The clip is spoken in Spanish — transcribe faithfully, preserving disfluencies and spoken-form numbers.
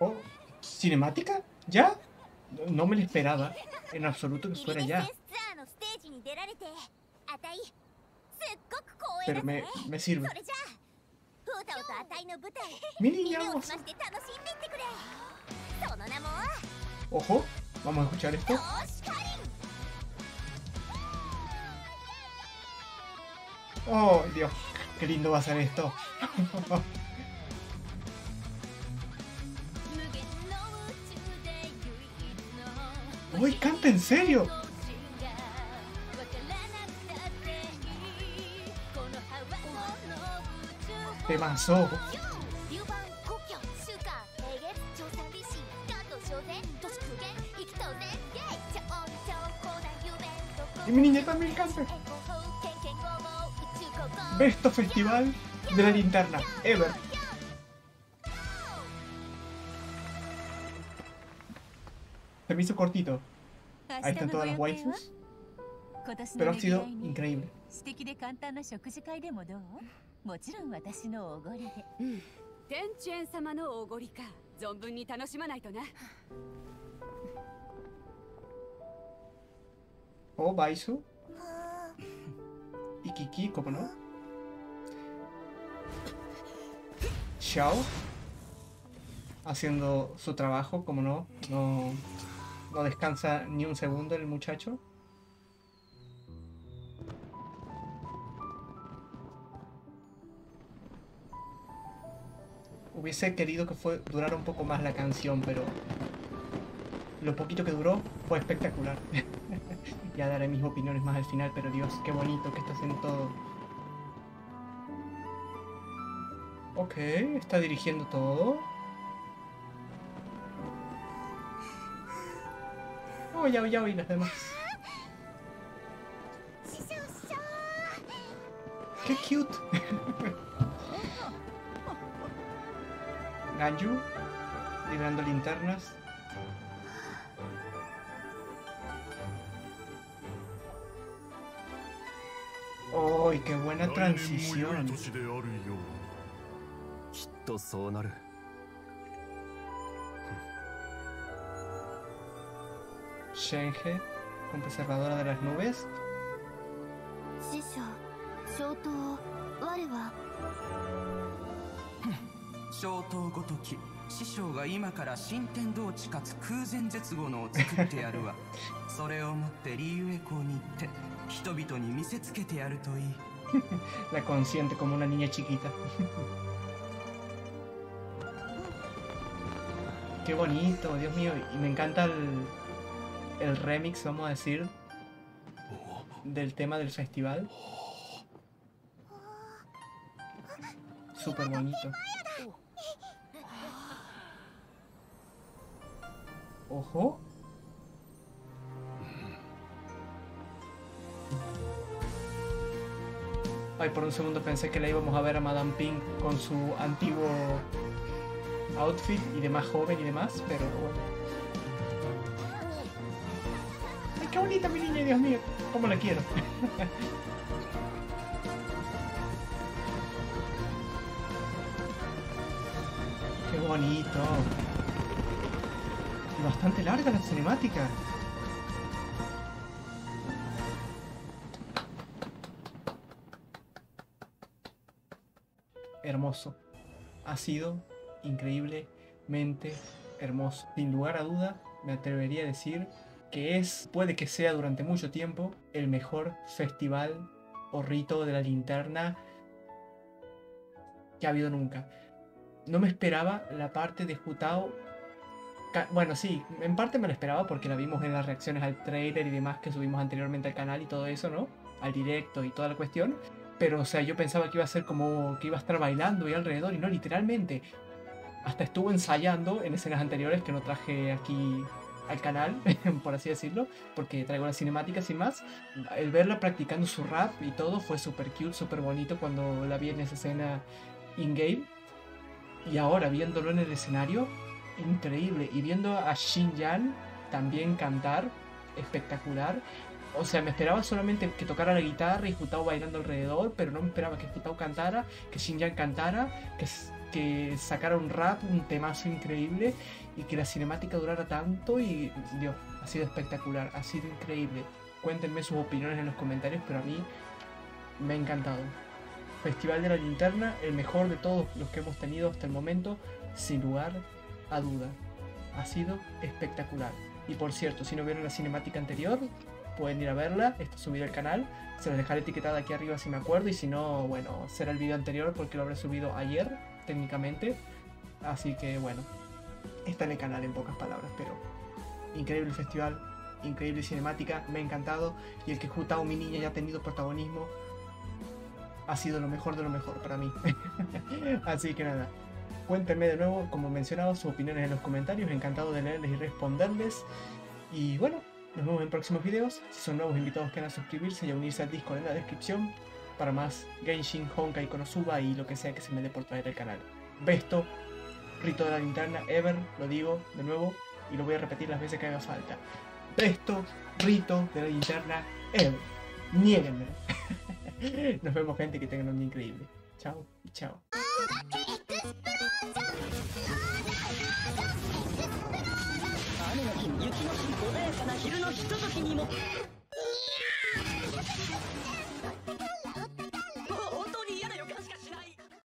Oh, ¿cinemática? ¿Ya? No me lo esperaba en absoluto que fuera ya. Pero me, me sirve. Miramos. Ojo, vamos a escuchar esto. Oh, Dios, qué lindo va a ser esto. ¡Uy, canta en serio! Temazo. Y mi niña también canta. Besto Festival de la Linterna ever. Se me hizo cortito. Ahí están todas las waifus. Pero ha sido increíble. Oh, Baisu. Y Kiki, ¿cómo no? Xiao. Haciendo su trabajo, ¿cómo no? No, no descansa ni un segundo el muchacho. Hubiese querido que fue, durara un poco más la canción, pero lo poquito que duró fue espectacular. Ya daré mis opiniones más al final, pero Dios, qué bonito que está haciendo todo. Ok, está dirigiendo todo. Oh, ya oí, ya oí las demás. Qué cute. Ganju, liberando linternas. ¡Ay, qué buena transición! Shenhe, con preservadora de las nubes. La consiente como una niña chiquita. Qué bonito, Dios mío. Y me encanta el, el remix, vamos a decir, del tema del festival. Súper bonito. Ojo. Ay, por un segundo pensé que la íbamos a ver a Madame Pink con su antiguo outfit y demás, joven y demás, pero bueno. Ay, qué bonita mi niña, Dios mío, cómo la quiero. Qué bonito. Y bastante larga la cinemática. Hermoso, ha sido increíblemente hermoso. Sin lugar a duda, me atrevería a decir que es, puede que sea durante mucho tiempo, el mejor festival o rito de la linterna que ha habido nunca. No me esperaba la parte de Hu Tao. Bueno, sí, en parte me la esperaba porque la vimos en las reacciones al trailer y demás que subimos anteriormente al canal y todo eso, ¿no? Al directo y toda la cuestión. Pero, o sea, yo pensaba que iba a ser como que iba a estar bailando ahí alrededor, y no, literalmente. Hasta estuvo ensayando en escenas anteriores que no traje aquí al canal, por así decirlo, porque traigo la cinemática sin más. El verla practicando su rap y todo fue súper cute, súper bonito cuando la vi en esa escena in-game. Y ahora, viéndolo en el escenario, increíble. Y viendo a Xingyan también cantar, espectacular. O sea, me esperaba solamente que tocara la guitarra y Hu Tao bailando alrededor, pero no me esperaba que Hu Tao cantara, que Xingyan cantara, que que sacaron rap, un temazo increíble, y que la cinemática durara tanto, y Dios, ha sido espectacular, ha sido increíble. Cuéntenme sus opiniones en los comentarios, pero a mí me ha encantado. Festival de la Linterna, el mejor de todos los que hemos tenido hasta el momento, sin lugar a duda. Ha sido espectacular. Y por cierto, si no vieron la cinemática anterior, pueden ir a verla, está subida al canal, se los dejaré etiquetada aquí arriba si me acuerdo, y si no, bueno, será el video anterior porque lo habré subido ayer, técnicamente. Así que bueno, está en el canal en pocas palabras, pero increíble festival, increíble cinemática, me ha encantado, y el que Hu Tao, mi niña, ya ha tenido protagonismo, ha sido lo mejor de lo mejor para mí. Así que nada, cuéntenme de nuevo, como mencionaba, sus opiniones en los comentarios, encantado de leerles y responderles, y bueno, nos vemos en próximos videos. Si son nuevos invitados, quedan a suscribirse y a unirse al Discord en la descripción para más Genshin, Honka y Konosuba y lo que sea que se me dé por traer el canal. Besto, Rito de la Linterna, ever, lo digo de nuevo y lo voy a repetir las veces que haga falta. Besto, Rito de la Linterna, ever, niéguenmelo. Nos vemos, gente, que tengan un día increíble. Chao y chao.